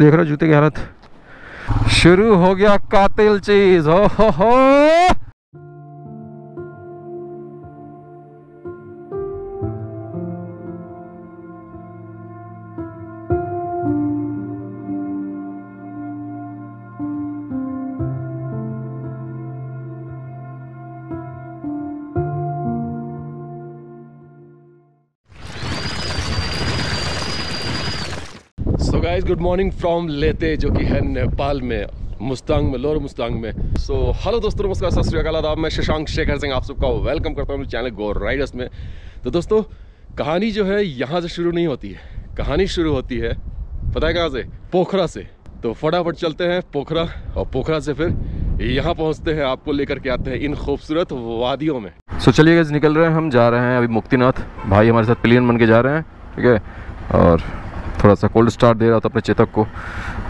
देख रहे हो जूते की हालत। शुरू हो गया कातिल चीज। हो so guys good morning from लेते जो कि है नेपाल में, मुस्तांग में, लोअर मुस्तांग में। सो हेलो दोस्तों, नमस्कार, सत श्री अकाल, आदाब। मैं शशांक शेखर सिंह आप सबका वेलकम करता हूँ चैनल गो राइडर्स में। तो दोस्तों कहानी जो है यहाँ से शुरू नहीं होती है, कहानी शुरू होती है पता है कहाँ से? पोखरा से। तो फटाफट चलते हैं पोखरा, और पोखरा से फिर यहाँ पहुँचते हैं, आपको लेकर के आते हैं इन खूबसूरत वादियों में। सो चलिए गाइज निकल रहे हैं, हम जा रहे हैं अभी मुक्तिनाथ। भाई हमारे साथ प्लेन बन के जा रहे हैं, ठीक है। और थोड़ा सा कोल्ड स्टार्ट दे रहा था अपने चेतक को,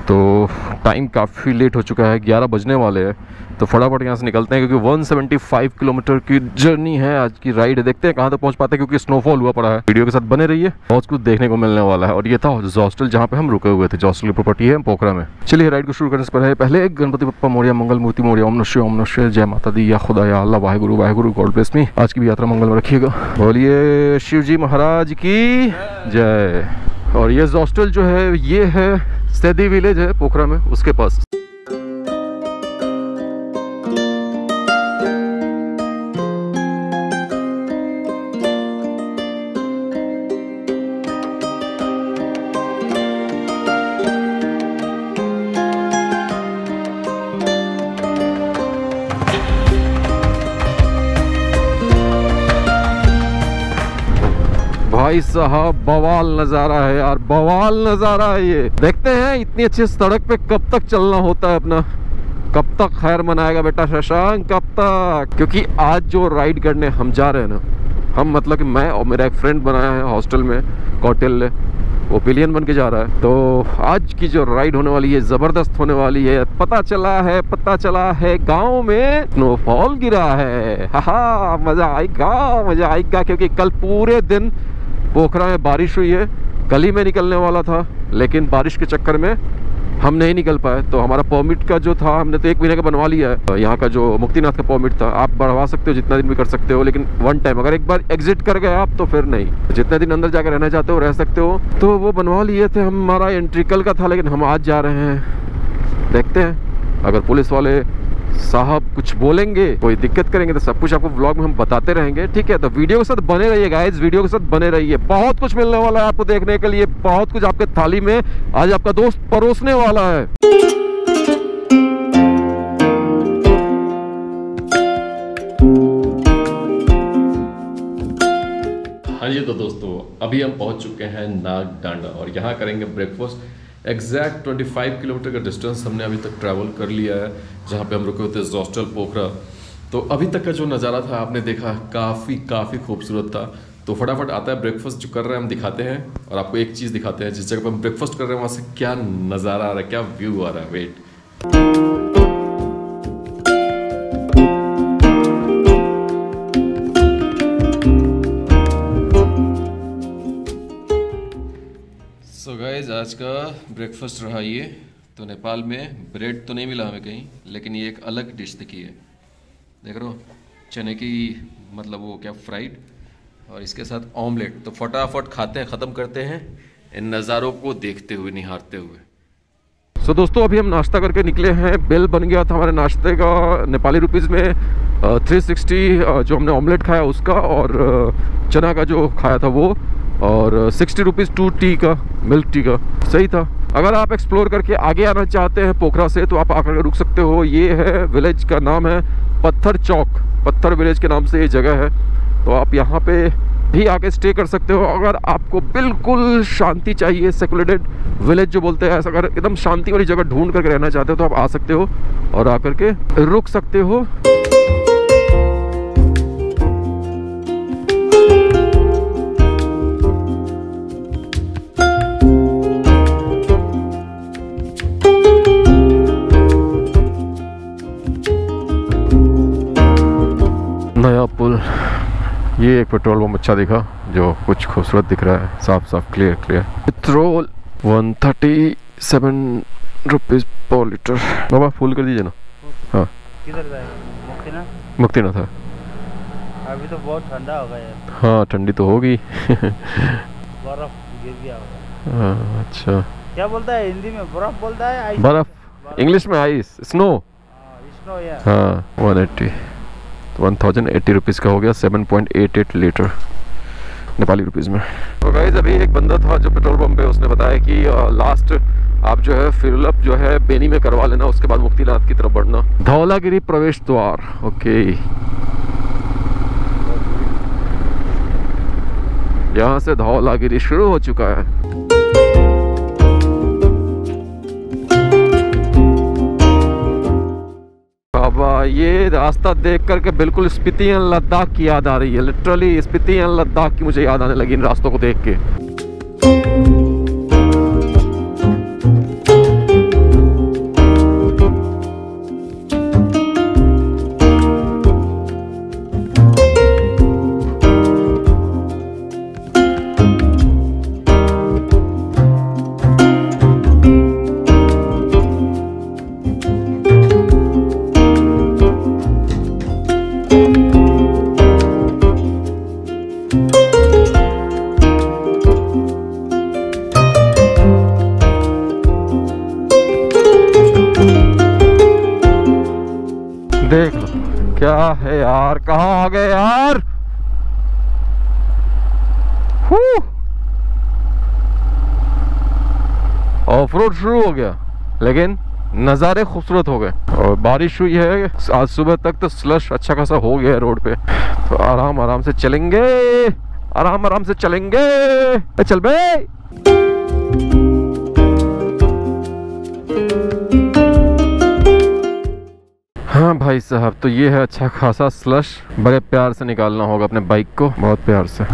तो टाइम काफ़ी लेट हो चुका है, 11 बजने वाले हैं। तो फटाफट यहाँ से निकलते हैं क्योंकि 175 किलोमीटर की जर्नी है आज की राइड। देखते हैं कहाँ तक पहुँच पाते हैं क्योंकि स्नोफॉल हुआ पड़ा है। वीडियो के साथ बने रहिए, बहुत कुछ देखने को मिलने वाला है। और ये था हॉस्टल जहाँ पे हम रुके हुए थे, जो हॉस्टल की प्रॉपर्टी है पोखरा में। चलिए राइड को शुरू करने से पहले एक गणपति पप्पा मोरिया, मंगल मूर्ति मोरिया, ओम नमः शिवाय, जय माता दी, या खुदा, या अल्लाह, Waheguru Waheguru, God bless me. आज की भी यात्रा मंगल में रखिएगा। बोलिए शिव जी महाराज की जय। और ये हॉस्टल जो है ये है सैदी विलेज है पोखरा में, उसके पास। भाई साहब बवाल नज़ारा है यार, बवाल नज़ारा है ये। देखते हैं इतनी अच्छी सड़क पे कब तक चलना होता है अपना, कब तक खैर मनाएगा बेटा शशांक, कब तक। क्योंकि आज जो राइड करने हम जा रहे हैं ना, हम मतलब कि मैं और मेरा एक फ्रेंड बनाया है हॉस्टल में, कॉटेल ने, वो पिलियन बन के जा रहा है। तो आज की जो राइड होने वाली है ज़बरदस्त होने वाली है। पता चला है गांव में स्नोफॉल गिरा है। हा मज़ा आएगा क्योंकि कल पूरे दिन पोखरा में बारिश हुई है। कल ही मैं निकलने वाला था लेकिन बारिश के चक्कर में हम नहीं निकल पाए। तो हमारा परमिट का जो था हमने तो 1 महीने का बनवा लिया है। यहाँ का जो मुक्तिनाथ का परमिट था आप बढ़वा सकते हो, जितना दिन भी कर सकते हो, लेकिन वन टाइम। अगर एक बार एग्जिट कर गए आप तो फिर नहीं, जितने दिन अंदर जाकर रहना चाहते हो रह सकते हो। तो वो बनवा लिए थे। हमारा एंट्री कल का था लेकिन हम आज जा रहे हैं। देखते हैं अगर पुलिस वाले साहब कुछ बोलेंगे, कोई दिक्कत करेंगे तो सब कुछ आपको व्लॉग में हम बताते रहेंगे, ठीक है। तो वीडियो के साथ बने रहिए गाइस, वीडियो के साथ बने रहिए। बहुत कुछ मिलने वाला है आपको देखने के लिए, बहुत कुछ आपके थाली में आज आपका दोस्त परोसने वाला है। हाँ जी, तो दोस्तों अभी हम पहुंच चुके हैं नाग डांडा और यहाँ करेंगे ब्रेकफास्ट। एग्जैक्ट 25 किलोमीटर का डिस्टेंस हमने अभी तक ट्रैवल कर लिया है, जहाँ पे हम रुके होते हैं हॉस्टल पोखरा। तो अभी तक का जो नज़ारा था आपने देखा, काफ़ी खूबसूरत था। तो फटाफट आता है ब्रेकफास्ट जो कर रहे हैं हम, दिखाते हैं और आपको एक चीज़ दिखाते हैं, जिस जगह पर हम ब्रेकफास्ट कर रहे हैं वहाँ से क्या नज़ारा आ रहा है, क्या व्यू आ रहा है। वेट आज का ब्रेकफास्ट रहा ये। तो नेपाल में ब्रेड तो नहीं मिला हमें कहीं, लेकिन ये एक अलग डिश दिखी है, देख रहे हो, चने की मतलब वो क्या फ्राइड, और इसके साथ ऑमलेट। तो फटाफट खाते हैं, ख़त्म करते हैं इन नज़ारों को देखते हुए, निहारते हुए। तो दोस्तों अभी हम नाश्ता करके निकले हैं। बिल बन गया था हमारे नाश्ते का नेपाली रुपीज़ में 360, जो हमने ऑमलेट खाया उसका, और चना का जो खाया था वो, और 60 रुपीज़ 2 टी का, मिल्क टी का। सही था। अगर आप एक्सप्लोर करके आगे आना चाहते हैं पोखरा से तो आप आकर रुक सकते हो। ये है विलेज का नाम है पत्थर चौक, पत्थर विलेज के नाम से ये जगह है। तो आप यहाँ पर भी आके स्टे कर सकते हो अगर आपको बिल्कुल शांति चाहिए। सेक्युलेटेड विलेज जो बोलते हैं, अगर एकदम शांति वाली जगह ढूंढ करके रहना चाहते हो तो आप आ सकते हो और आकर के रुक सकते हो। नया पुल, ये एक पेट्रोल पंप अच्छा दिखा, जो कुछ खूबसूरत दिख रहा है, साफ क्लियर। Petrol 130 7 rupees litre. बाबा फुल कर दीजिए ना। हाँ किधर जाएगा? मुक्तिनाथ। मुक्तिनाथ था। अभी तो बहुत ठंडा होगा यार। हाँ ठंडी तो होगी। बर्फ गिर गया होगा। हाँ अच्छा। क्या बोलता है हिंदी में? बर्फ बोलता है आइस। बर्फ इंग्लिश में आइस, स्नो। स्नो यार। हाँ 1080 रुपीज़ का हो गया, 7.88 लीटर नेपाली रुपीज़ में। तो गाइस अभी एक बंदा था जो पेट्रोल पंप पे, उसने बताया कि लास्ट आप जो है फिल अप जो है बेनी में करवा लेना, उसके बाद मुक्तिनाथ की तरफ बढ़ना। धौलागिरी प्रवेश द्वार। ओके यहाँ से धौलागिरी शुरू हो चुका है। ये रास्ता देख करके बिल्कुल स्पीति एंड लद्दाख की याद आ रही है। लिटरली स्पीति एंड लद्दाख की मुझे याद आने लगी इन रास्तों को देख के। देख लो क्या है यार, कहाँ आ गए यार। ऑफ रोड शुरू हो गया लेकिन नज़ारे खूबसूरत हो गए। और बारिश हुई है आज सुबह तक, तो स्लश अच्छा खासा हो गया है रोड पे। तो आराम आराम से चलेंगे, आराम आराम से चलेंगे। चल भाई भाई साहब। तो ये है अच्छा खासा स्लश, बड़े प्यार से निकालना होगा अपने बाइक को, बहुत प्यार से।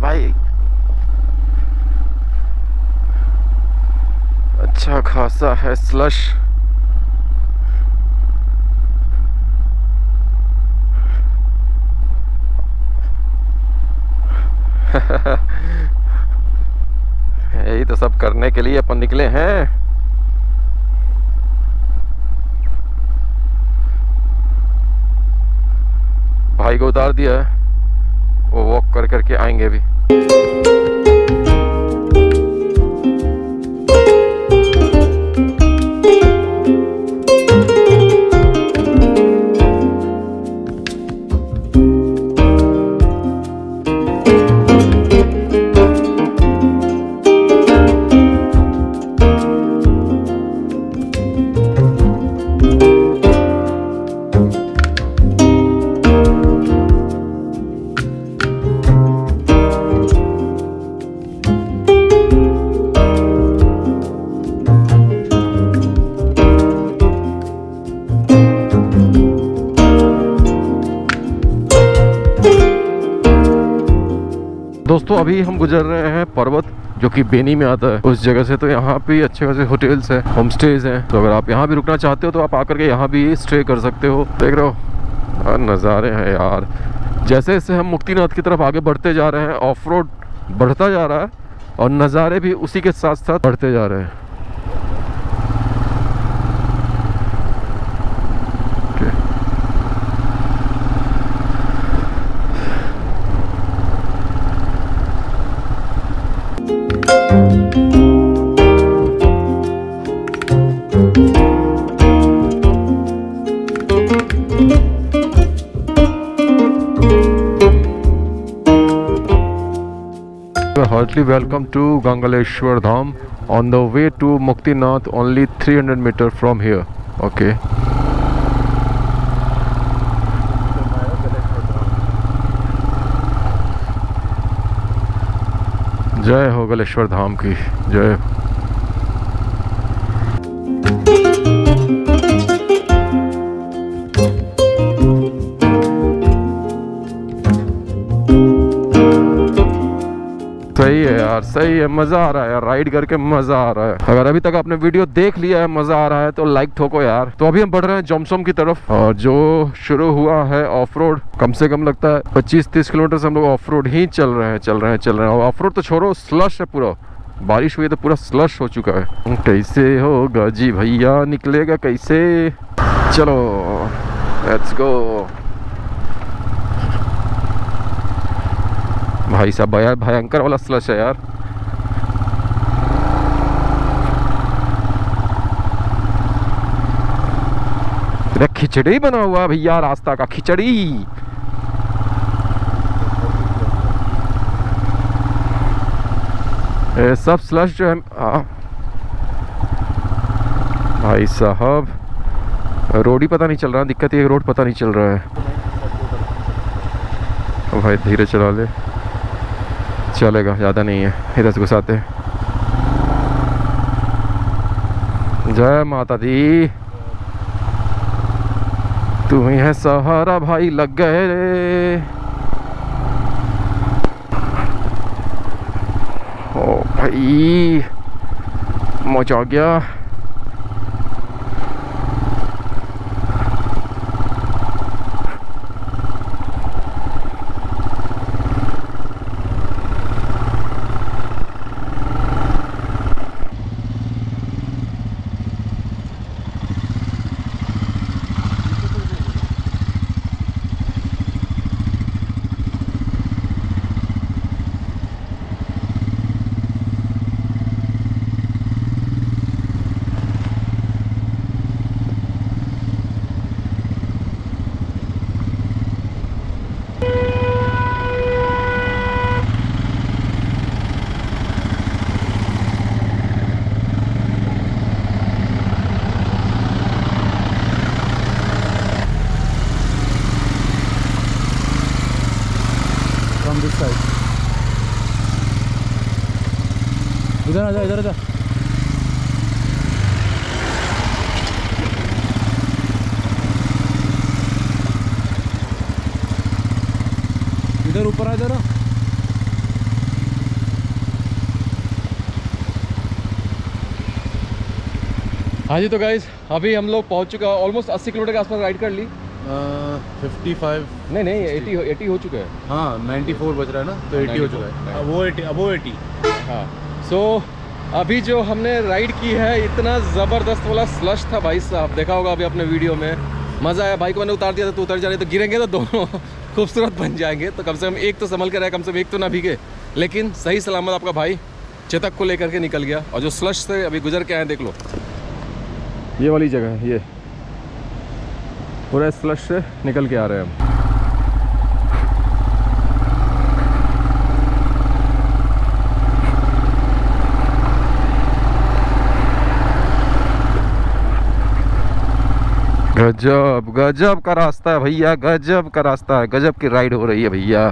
भाई अच्छा खासा है स्लश। यही तो सब करने के लिए अपन निकले हैं। भाई को उतार दिया है, वो वॉक कर करके आएंगे भी। दोस्तों अभी हम गुजर रहे हैं पर्वत जो कि बेनी में आता है उस जगह से। तो यहाँ पे अच्छे खासे होटल्स हैं, होम स्टेज हैं। तो अगर आप यहाँ भी रुकना चाहते हो तो आप आकर के यहाँ भी स्टे कर सकते हो। देख रहे हो यार नज़ारे हैं यार। जैसे जैसे हम मुक्तिनाथ की तरफ आगे बढ़ते जा रहे हैं, ऑफ रोड बढ़ता जा रहा है और नज़ारे भी उसी के साथ साथ बढ़ते जा रहे हैं। Heartily welcome to Gangaleshwar Dham. On the way to Muktinat, only 300 meters from here. Okay. जय हो गलेश्वर धाम की जय। सही है यार, सही है, मज़ा आ रहा है यार, राइड करके मज़ा आ रहा है। अगर अभी तक आपने वीडियो देख लिया है, मज़ा आ रहा है तो लाइक ठोको यार। तो अभी हम बढ़ रहे हैं जोमसोम की तरफ, और जो शुरू हुआ है ऑफ रोड, कम से कम लगता है 25-30 किलोमीटर से हम लोग ऑफ रोड ही चल रहे हैं। और ऑफ रोड तो छोड़ो, स्लश है पूरा, बारिश हुई है तो पूरा स्लश हो चुका है। कैसे होगा जी भैया, निकलेगा कैसे? चलो लेट्स गो। भाई साहब यार, भयंकर वाला स्लश है यार। इधर खिचड़ी बना हुआ भैया, रास्ता का खिचड़ी। ये सब स्लश जो है भाई साहब, रोड ही पता नहीं चल रहा, दिक्कत ये रोड पता नहीं चल रहा है। ओ भाई धीरे चला ले, चलेगा, ज़्यादा नहीं है। इधर से घुसाते हैं। जय माता दी, तू ही है सहारा भाई, लग गए। ओ भाई मचा गया। इधर आजा। इधर ऊपर आ जरा। हाँ जी, तो गाइस अभी हम लोग पहुंच चुका, ऑलमोस्ट 80 किलोमीटर के आसपास राइड कर ली। 55 नहीं 80 हो चुका है। हाँ 94 बज रहा है ना, तो 80 हो चुका है। अब वो 80। हाँ सो अभी जो हमने राइड की है, इतना ज़बरदस्त वाला स्लश था भाई साहब, देखा होगा अभी अपने वीडियो में। मज़ा आया भाई को, मैंने उतार दिया था, तो उतर जा रहे, तो गिरेंगे तो दोनों खूबसूरत बन जाएंगे। तो कम से कम एक तो संभल कर रहे, कम से कम एक तो ना भीगे। लेकिन सही सलामत आपका भाई चेतक को लेकर के निकल गया, और जो स्लश से अभी गुजर के आए, देख लो ये वाली जगह है, ये पूरा स्लश से निकल के आ रहे हैं हम। गजब का रास्ता है भैया, गजब का रास्ता है, गजब की राइड हो रही है भैया।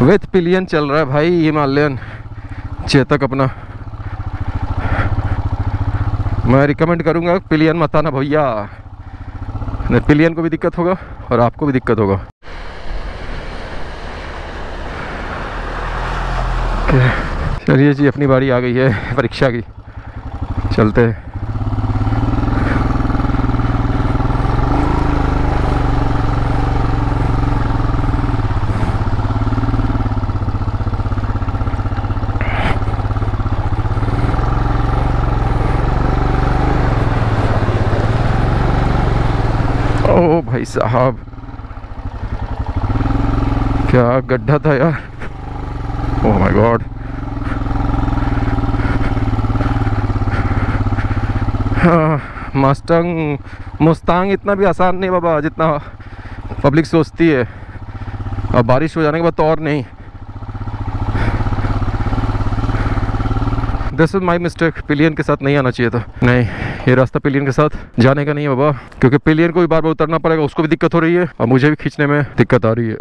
विथ पिलियन चल रहा है भाई हिमालयन चेतक अपना। मैं रिकमेंड करूंगा पिलियन मत आना भैया, नहीं पिलियन को भी दिक्कत होगा और आपको भी दिक्कत होगा। चलिए जी, अपनी बारी आ गई है परीक्षा की, चलते हैं। भाई साहब क्या गड्ढा था यार, ओह माय गॉड। मुस्तांग इतना भी आसान नहीं बाबा जितना पब्लिक सोचती है, और बारिश हो जाने के बाद तो और नहीं। This is my mistake, pillion के साथ नहीं आना चाहिए था। नहीं, ये रास्ता पिलियन के साथ जाने का नहीं है बाबा, क्योंकि पिलियन को भी बार बार उतरना पड़ेगा, उसको भी दिक्कत हो रही है और मुझे भी खींचने में दिक्कत आ रही है।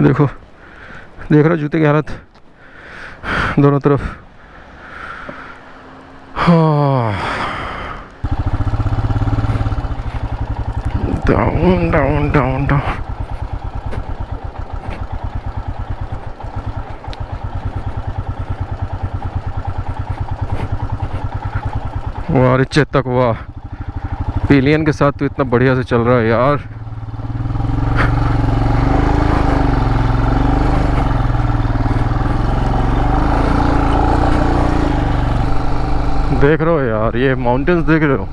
ये देखो, देख रहे हो जूते की हालत दोनों तरफ। Down down down down. वाह अरे चेतक, वाह पिलियन के साथ तो इतना बढ़िया से चल रहा है यार। देख रहे हो यार ये माउंटेन्स, देख रहे हो,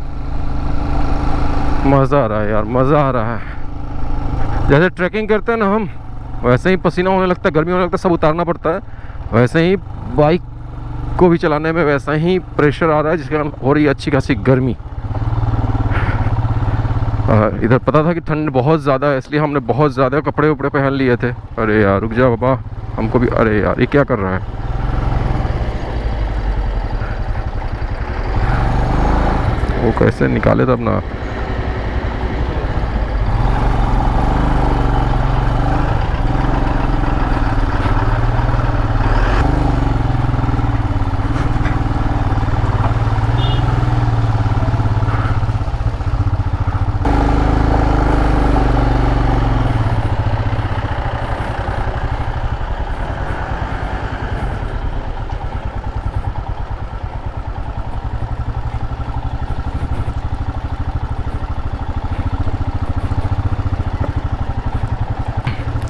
मज़ा आ रहा है यार, मज़ा आ रहा है। जैसे ट्रैकिंग करते हैं ना हम, वैसे ही पसीना होने लगता है, गर्मी होने लगता है, सब उतारना पड़ता है। वैसे ही बाइक को भी चलाने में वैसा ही प्रेशर आ रहा है, जिसके कारण हो रही है अच्छी खासी गर्मी। इधर पता था कि ठंड बहुत ज़्यादा है, इसलिए हमने बहुत ज़्यादा कपड़े उपड़े पहन लिए थे। अरे यार रुक जा बाबा, हमको भी, अरे यार ये क्या कर रहा है। वो कैसे निकाले तब ना,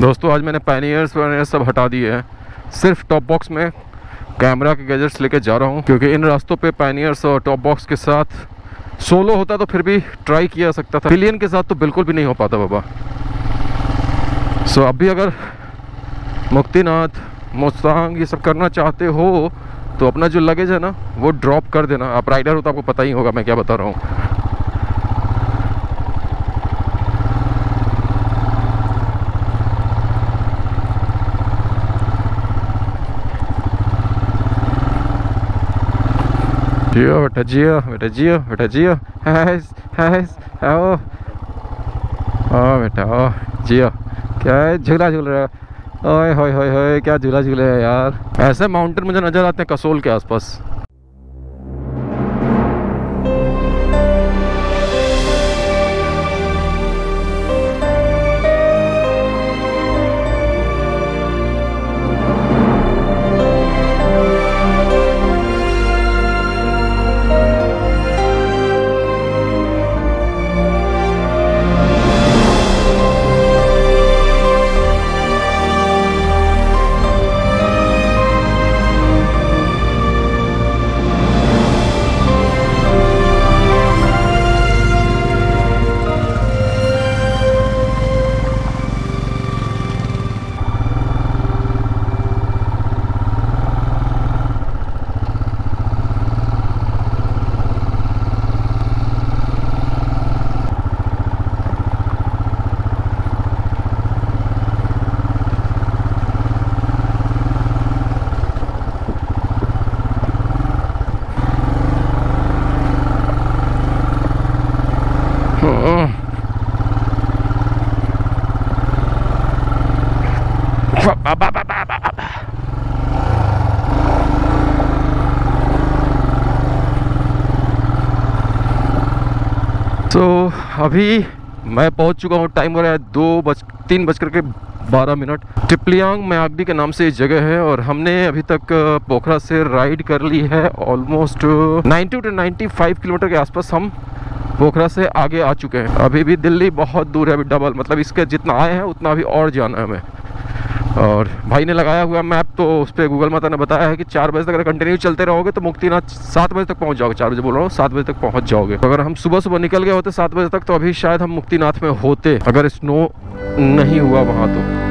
दोस्तों आज मैंने पैनियर्स वगैरह सब हटा दिए हैं, सिर्फ टॉप बॉक्स में कैमरा के गैजेट्स लेके जा रहा हूँ, क्योंकि इन रास्तों पे पैनियर्स और टॉप बॉक्स के साथ सोलो होता तो फिर भी ट्राई किया सकता था, पिलियन के साथ तो बिल्कुल भी नहीं हो पाता बाबा। सो अब भी अगर मुक्तिनाथ मुस्तांग ये सब करना चाहते हो तो अपना जो लगेज है ना वो ड्रॉप कर देना। आप राइडर हो तो आपको पता ही होगा मैं क्या बता रहा हूँ। जियो बेटा जियो बेटा जियो बेटा जियो, हैस हैस आओ आओ बेटा आओ जियो। क्या है झूला झूल रहा है, ओए होए होए होए क्या झूला झूल रहा है यार। ऐसे माउंटेन मुझे नज़र आते हैं कसोल के आसपास। अभी मैं पहुंच चुका हूं, टाइम हो रहा है 2:03:12। टिपलियांग मागडी के नाम से ये जगह है और हमने अभी तक पोखरा से राइड कर ली है। ऑलमोस्ट 90 टू 95 किलोमीटर के आसपास हम पोखरा से आगे आ चुके हैं। अभी भी दिल्ली बहुत दूर है, अभी डबल, मतलब इसके जितना आए हैं उतना अभी और जाना है हमें। और भाई ने लगाया हुआ मैप तो उस पर गूगल माता ने बताया है कि 4 बजे तक अगर कंटिन्यू चलते रहोगे तो मुक्तिनाथ 7 बजे तक पहुंच जाओगे। 4 बजे बोल रहा हूँ, 7 बजे तक पहुंच जाओगे। अगर हम सुबह सुबह निकल गए होते 7 बजे तक तो अभी शायद हम मुक्तिनाथ में होते, अगर स्नो नहीं हुआ वहाँ तो।